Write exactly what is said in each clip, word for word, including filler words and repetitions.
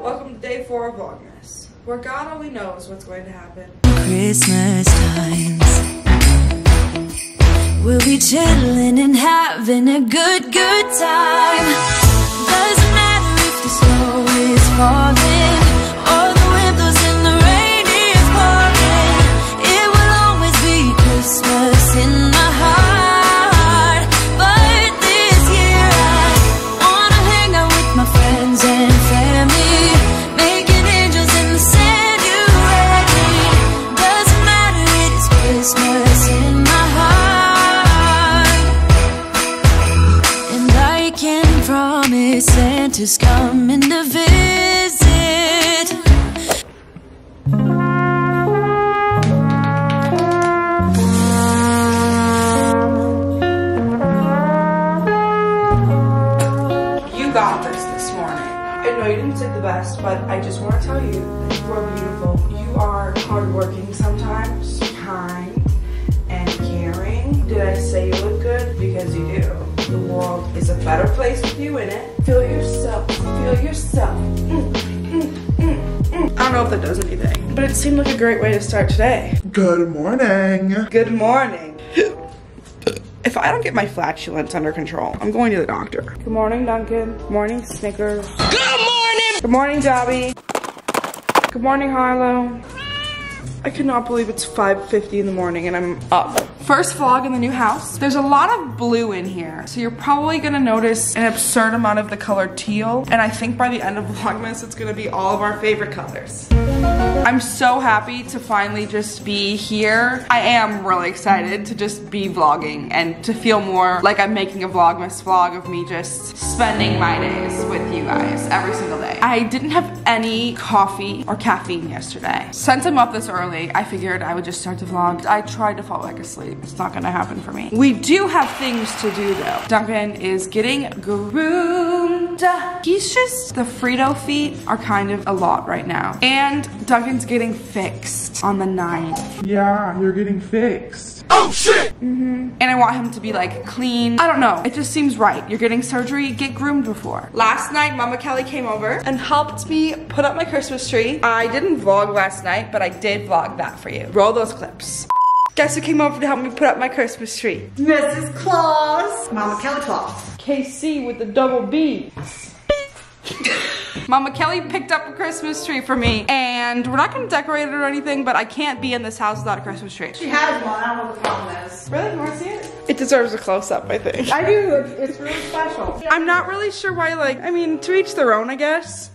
Welcome to day four of Vlogmas, where God only knows what's going to happen. Christmas times, we'll be chilling and having a good, good time. Doesn't matter if the snow is falling or the wind blows and the rain is pouring. It will always be Christmas in my heart. Santa's coming to visit. You got this this morning. I know you didn't sleep the best, but I just want to tell you that you are beautiful. You are hardworking sometimes, kind, and caring. Did I say you look good? Because you do. The world is a better place with you in it. Feel yourself. Feel yourself. Mm, mm, mm, mm. I don't know if that does anything, but it seemed like a great way to start today. Good morning. Good morning. If I don't get my flatulence under control, I'm going to the doctor. Good morning, Duncan. Morning, Snickers. Good morning. Good morning, Dobby. Good morning, Harlow. I cannot believe it's five fifty in the morning and I'm up. First vlog in the new house. There's a lot of blue in here, so you're probably gonna notice an absurd amount of the color teal, and I think by the end of Vlogmas, it's gonna be all of our favorite colors. I'm so happy to finally just be here. I am really excited to just be vlogging and to feel more like I'm making a Vlogmas vlog of me just spending my days with you guys every single day. I didn't have any coffee or caffeine yesterday. Since I'm up this early, I figured I would just start the vlog. I tried to fall back asleep. It's not gonna happen for me. We do have things to do though. Duncan is getting groomed. He's just, the Frito feet are kind of a lot right now. And Duncan's getting fixed on the ninth. Yeah, you're getting fixed. Oh shit! Mm-hmm. And I want him to be like clean. I don't know, it just seems right. You're getting surgery, get groomed before. Last night, Mama Kelly came over and helped me put up my Christmas tree. I didn't vlog last night, but I did vlog that for you. Roll those clips. Guess who came over to help me put up my Christmas tree? Missus Claus. Mama Kelly Claus. K C with the double B. Mama Kelly picked up a Christmas tree for me, and we're not gonna decorate it or anything, but I can't be in this house without a Christmas tree. She has one, I don't know what the problem is. Really? You wanna see it? It deserves a close-up, I think. I do, it's really special. I'm not really sure why, like, I mean, to each their own, I guess.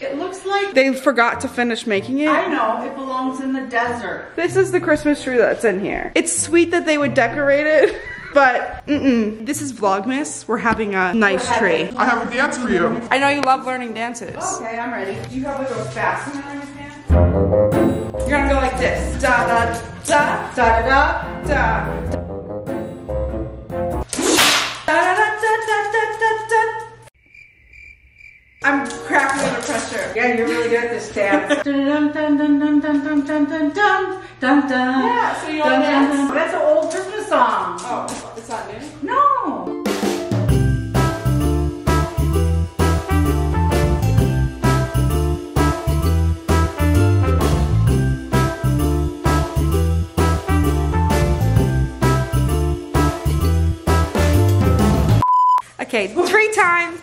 It looks like they forgot to finish making it. I know, it belongs in the desert. This is the Christmas tree that's in here. It's sweet that they would decorate it, but mm-mm. This is Vlogmas. We're having a nice having tree. I have a dance for you. I know you love learning dances. Okay, I'm ready. Do you have like a fastener on your hand? You're gonna go like this. Da da da da da da da. I'm cracking under pressure. Yeah, you're really good at this dance. Dun dun dun dun dun dun dun dun dun dun dun. Yeah, so you know that. That's an old Christmas song. Oh, it's not new? No. Okay, three times.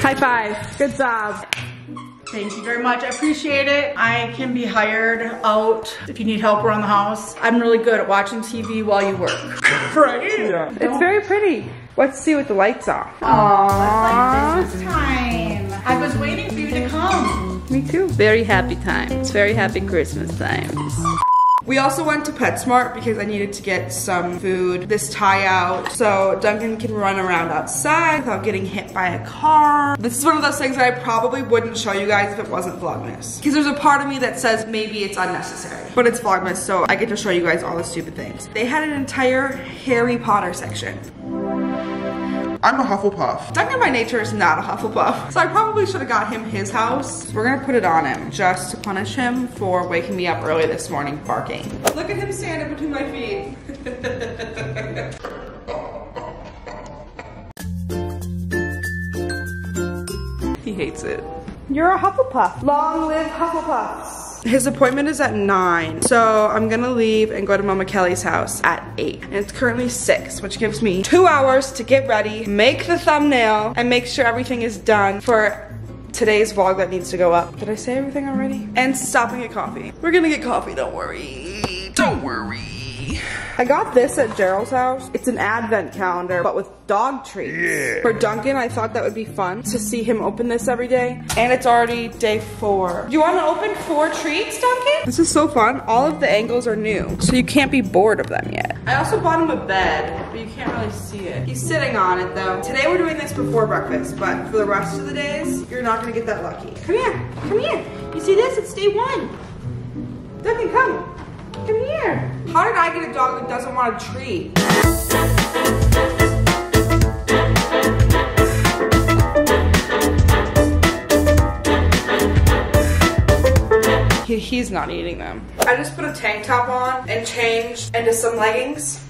High five. Good job. Thank you very much. I appreciate it. I can be hired out if you need help around the house. I'm really good at watching T V while you work. Right? Yeah. It's very pretty. Let's see what the lights are. Aww. It's like Christmas time. I was waiting for you to come. Me too. Very happy times. Very happy Christmas times. We also went to PetSmart because I needed to get some food, this tie out, so Duncan can run around outside without getting hit by a car. This is one of those things that I probably wouldn't show you guys if it wasn't Vlogmas. Because there's a part of me that says maybe it's unnecessary. But it's Vlogmas, so I get to show you guys all the stupid things. They had an entire Harry Potter section. Duncan. I'm a Hufflepuff. Duncan by nature is not a Hufflepuff, so I probably should have got him his house. We're gonna put it on him just to punish him for waking me up early this morning barking. Look at him standing between my feet. He hates it. You're a Hufflepuff. Long live Hufflepuffs. His appointment is at nine, so I'm gonna leave and go to Mama Kelly's house at eight. And it's currently six, which gives me two hours to get ready, make the thumbnail, and make sure everything is done for today's vlog that needs to go up. Did I say everything already? And stopping at coffee. We're gonna get coffee, don't worry. Don't worry. I got this at Gerald's house. It's an advent calendar, but with dog treats. Yeah. For Duncan, I thought that would be fun to see him open this every day. And it's already day four. You wanna open four treats, Duncan? This is so fun. All of the angles are new, so you can't be bored of them yet. I also bought him a bed, but you can't really see it. He's sitting on it though. Today we're doing this before breakfast, but for the rest of the days, you're not gonna get that lucky. Come here, come here. You see this, it's day one. Duncan, come. Come here. How did I get a dog that doesn't want a treat? He, he's not eating them. I just put a tank top on and changed into some leggings.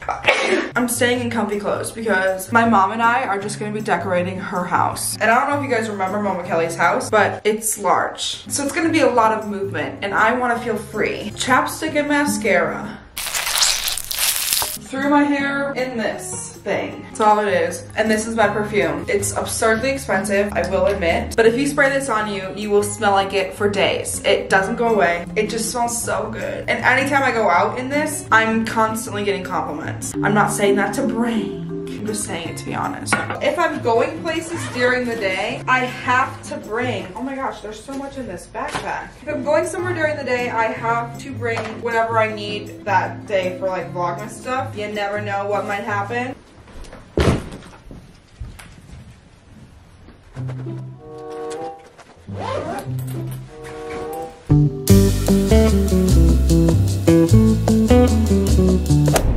I'm staying in comfy clothes because my mom and I are just gonna be decorating her house. And I don't know if you guys remember Mama Kelly's house, but it's large. So it's gonna be a lot of movement and I wanna feel free. Chapstick and mascara. Threw my hair in this thing. That's all it is. And this is my perfume. It's absurdly expensive, I will admit. But if you spray this on you, you will smell like it for days. It doesn't go away. It just smells so good. And anytime I go out in this, I'm constantly getting compliments. I'm not saying that to brag. I'm just saying it to be honest. If I'm going places during the day, I have to bring, oh my gosh, there's so much in this backpack. If I'm going somewhere during the day, I have to bring whatever I need that day for like Vlogmas stuff. You never know what might happen.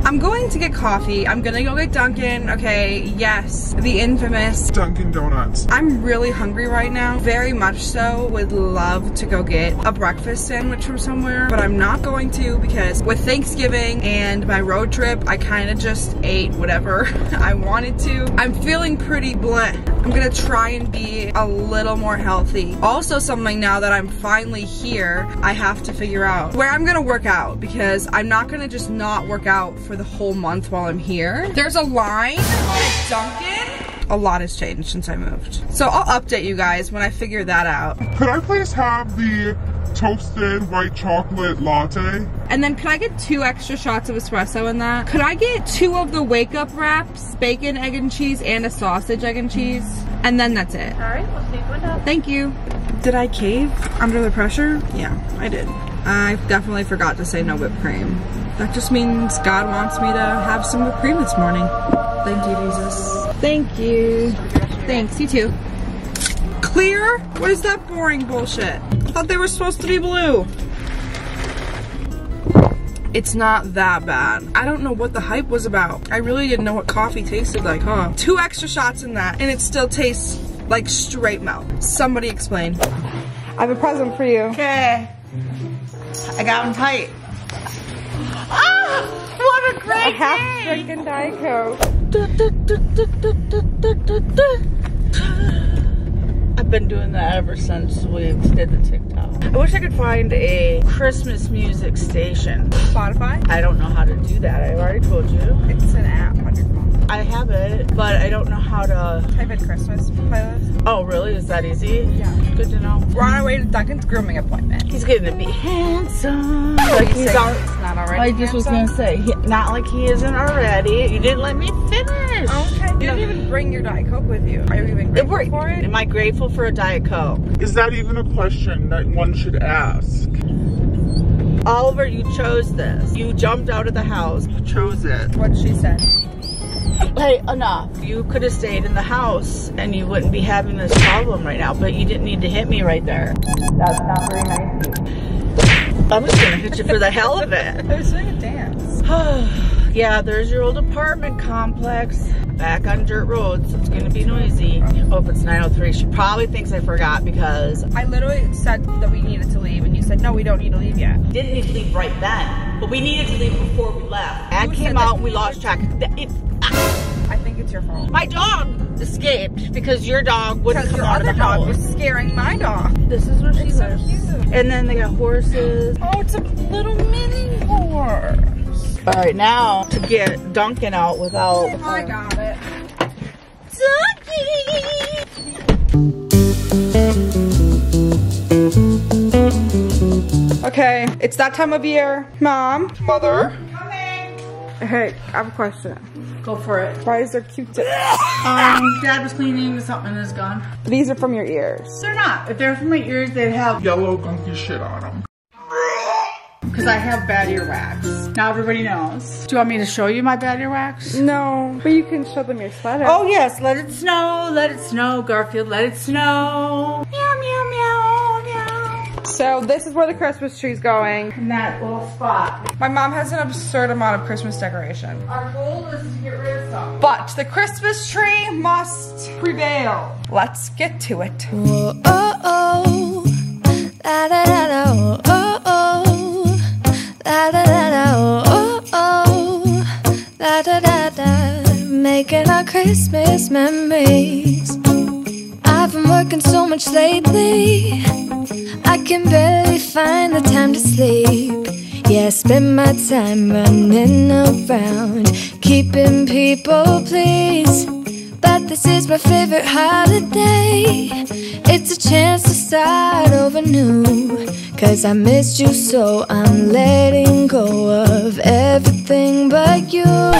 I'm going to get coffee. I'm gonna go get Dunkin'. Okay, yes, the infamous Dunkin' Donuts. I'm really hungry right now, very much so. Would love to go get a breakfast sandwich from somewhere, but I'm not going to because with Thanksgiving and my road trip, I kind of just ate whatever I wanted to. I'm feeling pretty bland. I'm gonna try and be a little more healthy. Also, something now that I'm finally here, I have to figure out where I'm gonna work out because I'm not gonna just not work out for the The whole month while I'm here. There's a line at Dunkin'. A lot has changed since I moved. So I'll update you guys when I figure that out. Could I please have the toasted white chocolate latte? And then could I get two extra shots of espresso in that? Could I get two of the wake up wraps, bacon, egg and cheese, and a sausage, egg and cheese? And then that's it. All right, we'll see what happens. Thank you. Did I cave under the pressure? Yeah, I did. I definitely forgot to say no whipped cream. That just means God wants me to have some whipped cream this morning. Thank you, Jesus. Thank you. Thanks, you too. Clear? What is that boring bullshit? I thought they were supposed to be blue. It's not that bad. I don't know what the hype was about. I really didn't know what coffee tasted like, huh? Two extra shots in that, and it still tastes like straight milk. Somebody explain. I have a present for you. Okay. I got them tight. Ah, what a great day! A half drinking Diet Coke. I've been doing that ever since we did the TikTok. I wish I could find a Christmas music station. Spotify? I don't know how to do that. I've already told you. It's an app on your phone. I have it, but I don't know how to... Type in Christmas playlist. Oh, really? Is that easy? Yeah. Good to know. We're on our way to Duncan's grooming appointment. He's going to be handsome. Like he's already... Not already I just handsome. was going to say, he, not like he isn't already. You didn't let me finish. Okay. You didn't even bring your Diet Coke with you. Are you even grateful it for it? Am I grateful for a Diet Coke? Is that even a question that one should ask? Oliver, you chose this. You jumped out of the house. You chose it. What she said. Hey, enough. You could have stayed in the house and you wouldn't be having this problem right now, but you didn't need to hit me right there. That's not very nice. I'm just gonna hit you for the hell of it. I was doing a dance. Yeah, there's your old apartment complex. back on dirt roads. It's gonna be noisy. Oh, it's nine oh three. She probably thinks I forgot because I literally said that we needed to leave and you said, no, we don't need to leave yet. We didn't need to leave right then, but we needed to leave before we left. Ad came out and we lost track. It, ah. I think it's your fault. My dog escaped because your dog wouldn't come out of the house. Your other dog was scaring my dog. This is where she lives. So cute. And then they got horses. Oh, it's a little mini horse. All right, now to get Duncan out without. Oh, I got it. Duncan! Okay, it's that time of year. Mom, mother. Coming. Hey, I have a question. Go for it. Why is there Q-tips? Um, Dad was cleaning something that's gone. These are from your ears. They're not. If they're from my ears, they'd have yellow gunky shit on them. Because I have bad earwax. Now everybody knows. Do you want me to show you my bad earwax? No, but you can show them your sweater. Oh yes, let it snow, let it snow, Garfield, let it snow. Meow, meow, meow, meow. So this is where the Christmas tree's going. In that little spot. My mom has an absurd amount of Christmas decoration. Our goal is to get rid of some. But the Christmas tree must prevail. Let's get to it. Whoa, oh, oh. Da, da, da, da, oh, oh, oh. Da da da da, oh oh, da da da da, making our Christmas memories. I've been working so much lately, I can barely find the time to sleep. Yeah, I spend my time running around, keeping people pleased. But this is my favorite holiday. It's a chance to start over new. Cause I missed you so I'm letting go of everything but you. I'm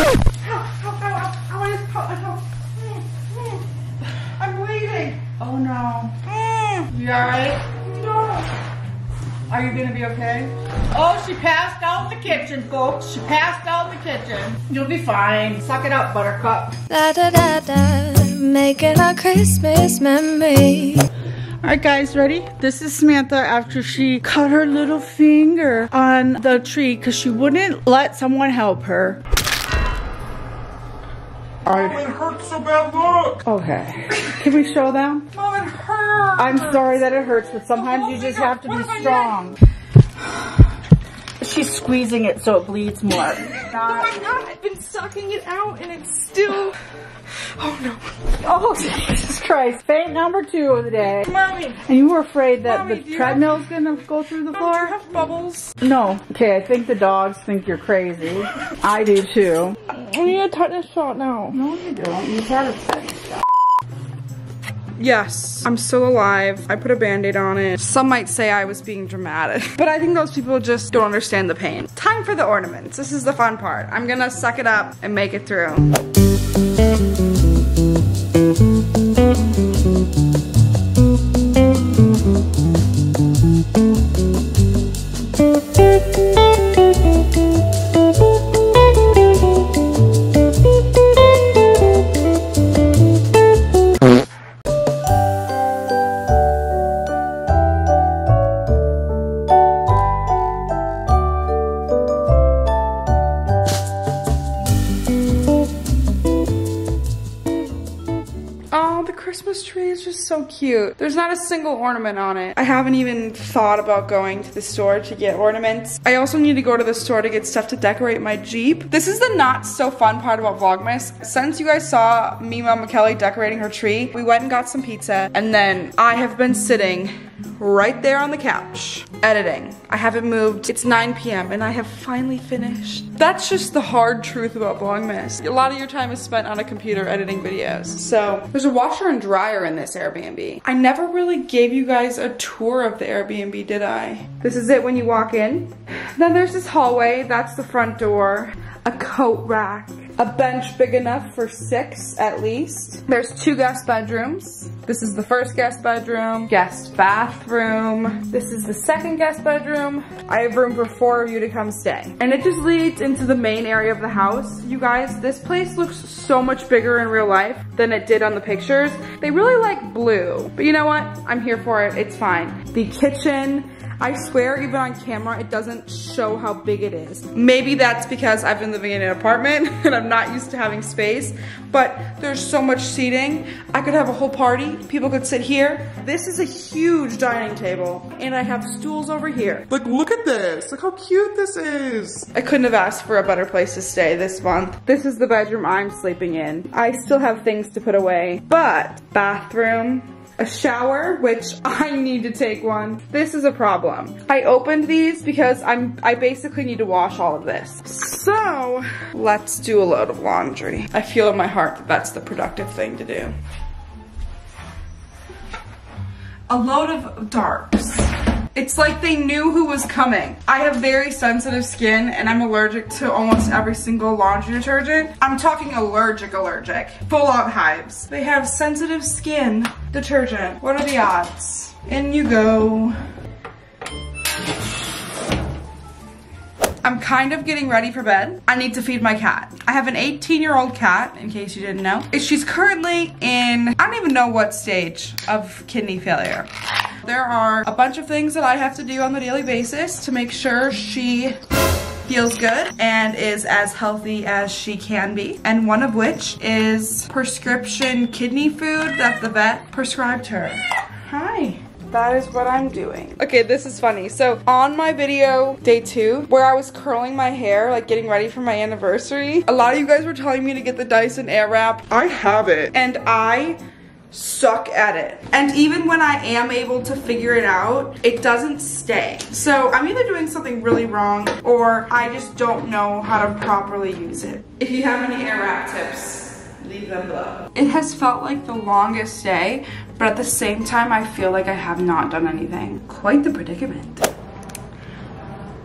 bleeding. Oh no. You alright? No. Are you gonna be okay? Oh, she passed out the kitchen, folks. She passed out the kitchen. You'll be fine. Suck it up, buttercup. Da da da da, making our Christmas memory. Alright guys, ready? This is Samantha after she cut her little finger on the tree because she wouldn't let someone help her. Alright. Mom, it hurts so bad, look! Okay. Can we show them? Mom, it hurts! I'm sorry that it hurts, but sometimes oh, you just have to what be strong. She's squeezing it so it bleeds more. Not... Oh my god, I've been sucking it out and it's still... Oh no. Oh Jesus Christ. Faint number two of the day. Mommy. And you were afraid that Mommy, the treadmill's gonna go through the Mommy, floor? Do you have bubbles? No. Okay, I think the dogs think you're crazy. I do too. I need a tetanus shot now. No you don't. You had a tetanus shot. Yes, I'm still alive. I put a band-aid on it. Some might say I was being dramatic, but I think those people just don't understand the pain. Time for the ornaments. This is the fun part. I'm gonna suck it up and make it through. So cute. There's not a single ornament on it. I haven't even thought about going to the store to get ornaments. I also need to go to the store to get stuff to decorate my Jeep. This is the not so fun part about Vlogmas. Since you guys saw me, Mama Kelly, decorating her tree, we went and got some pizza and then I have been sitting right there on the couch editing. I haven't moved. It's nine p m and I have finally finished. That's just the hard truth about Vlogmas. A lot of your time is spent on a computer editing videos. So there's a washer and dryer in this Airbnb. I never really gave you guys a tour of the Airbnb, did I? This is it when you walk in. Then there's this hallway. That's the front door. A coat rack. A bench big enough for six at least. There's two guest bedrooms. This is the first guest bedroom, guest bathroom. This is the second guest bedroom. I have room for four of you to come stay. And it just leads into the main area of the house. You guys, this place looks so much bigger in real life than it did on the pictures. They really like blue, but you know what? I'm here for it, it's fine. The kitchen. I swear even on camera it doesn't show how big it is. Maybe that's because I've been living in an apartment and I'm not used to having space, but there's so much seating. I could have a whole party, people could sit here. This is a huge dining table and I have stools over here. Like, look at this, look how cute this is. I couldn't have asked for a better place to stay this month. This is the bedroom I'm sleeping in. I still have things to put away, but bathroom, a shower, which I need to take one. This is a problem. I opened these because I'm, I basically need to wash all of this. So let's do a load of laundry. I feel in my heart that that's the productive thing to do. A load of darts. It's like they knew who was coming. I have very sensitive skin and I'm allergic to almost every single laundry detergent. I'm talking allergic, allergic. Full out hives. They have sensitive skin detergent. What are the odds? In you go. I'm kind of getting ready for bed. I need to feed my cat. I have an eighteen year old cat, in case you didn't know. She's currently in, I don't even know what stage of kidney failure. There are a bunch of things that I have to do on a daily basis to make sure she feels good and is as healthy as she can be. And one of which is prescription kidney food that the vet prescribed her. Hi. That is what I'm doing. Okay, this is funny. So on my video day two, where I was curling my hair, like getting ready for my anniversary, a lot of you guys were telling me to get the Dyson Airwrap. I have it. And I suck at it. And even when I am able to figure it out, it doesn't stay. So I'm either doing something really wrong or I just don't know how to properly use it. If you have any Airwrap tips, leave them below. It has felt like the longest day, but at the same time, I feel like I have not done anything. Quite the predicament.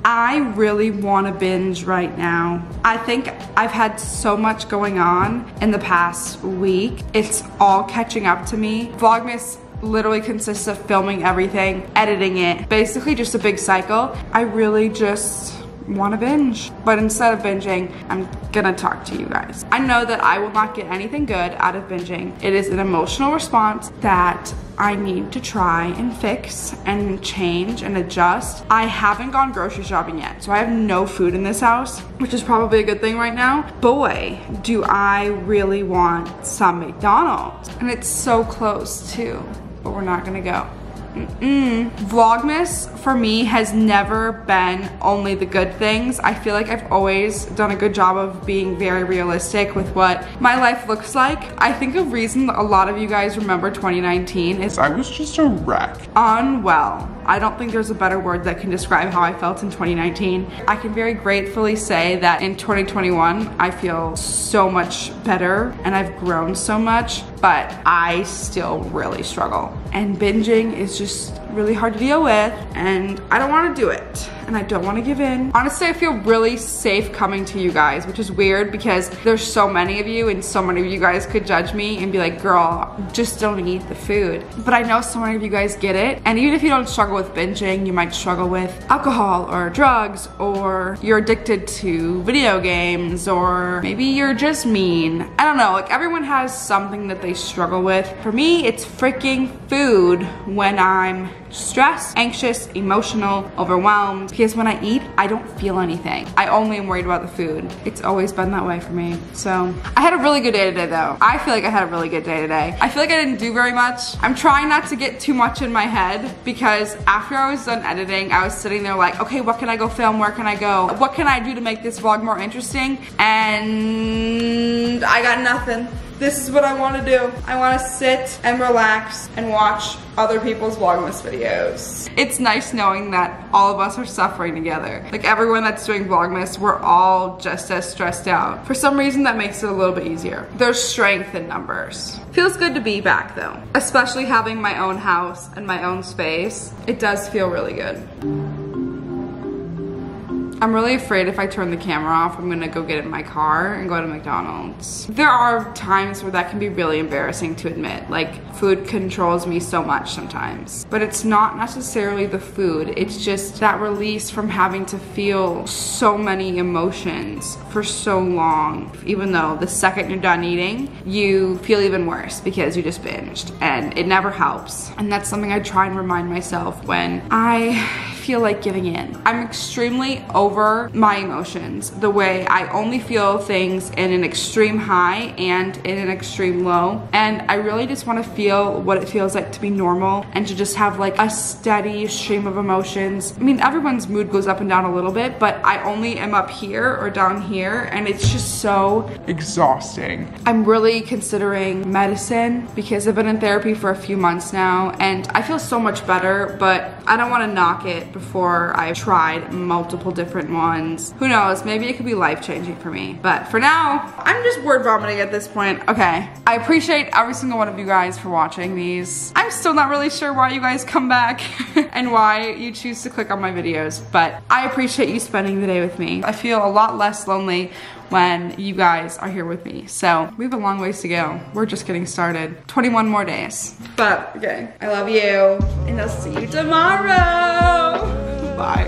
I really want to binge right now. I think I've had so much going on in the past week. It's all catching up to me. Vlogmas literally consists of filming everything, editing it, basically just a big cycle. I really just want to binge, but instead of binging, I'm gonna talk to you guys. I know that I will not get anything good out of binging. It is an emotional response that I need to try and fix and change and adjust. I haven't gone grocery shopping yet, so I have no food in this house, which is probably a good thing right now. Boy, do I really want some McDonald's. And it's so close too, but we're not gonna go. Mm-mm. Vlogmas for me has never been only the good things. I feel like I've always done a good job of being very realistic with what my life looks like. I think a reason a lot of you guys remember twenty nineteen is I was just a wreck. Unwell. I don't think there's a better word that can describe how I felt in twenty nineteen. I can very gratefully say that in twenty twenty-one, I feel so much better and I've grown so much, but I still really struggle. And binging is just really hard to deal with and I don't want to do it and I don't want to give in. Honestly, I feel really safe coming to you guys, which is weird because there's so many of you and so many of you guys could judge me and be like, girl, just don't eat the food. But I know so many of you guys get it, and even if you don't struggle with binging, you might struggle with alcohol or drugs, or you're addicted to video games, or maybe you're just mean. I don't know, like everyone has something that they struggle with. For me, it's freaking food when I'm stressed, anxious, emotional, overwhelmed, because when I eat, I don't feel anything. I only am worried about the food. It's always been that way for me. So I had a really good day today though. I feel like I had a really good day today. I feel like I didn't do very much. I'm trying not to get too much in my head because after I was done editing, I was sitting there like, okay, what can I go film? Where can I go? What can I do to make this vlog more interesting? And I got nothing. This is what I want to do. I want to sit and relax and watch other people's Vlogmas videos. It's nice knowing that all of us are suffering together. Like everyone that's doing Vlogmas, we're all just as stressed out. For some reason, that makes it a little bit easier. There's strength in numbers. Feels good to be back though, especially having my own house and my own space. It does feel really good. I'm really afraid if I turn the camera off, I'm gonna go get in my car and go to McDonald's. There are times where that can be really embarrassing to admit. Like, food controls me so much sometimes. But it's not necessarily the food, it's just that release from having to feel so many emotions for so long. Even though the second you're done eating, you feel even worse because you just binged, and it never helps. And that's something I try and remind myself when I feel like giving in. I'm extremely over my emotions, the way I only feel things in an extreme high and in an extreme low. And I really just want to feel what it feels like to be normal and to just have like a steady stream of emotions. I mean, everyone's mood goes up and down a little bit, but I only am up here or down here, and it's just so exhausting. I'm really considering medicine because I've been in therapy for a few months now and I feel so much better, but I don't want to knock it before I've tried multiple different ones. Who knows, maybe it could be life-changing for me, but for now I'm just word vomiting at this point. Okay, I appreciate every single one of you guys for watching these. I'm still not really sure why you guys come back and why you choose to click on my videos, but I appreciate you spending the day with me. I feel a lot less lonely when you guys are here with me. So we have a long ways to go. We're just getting started. twenty-one more days. But okay, I love you and I'll see you tomorrow. Bye.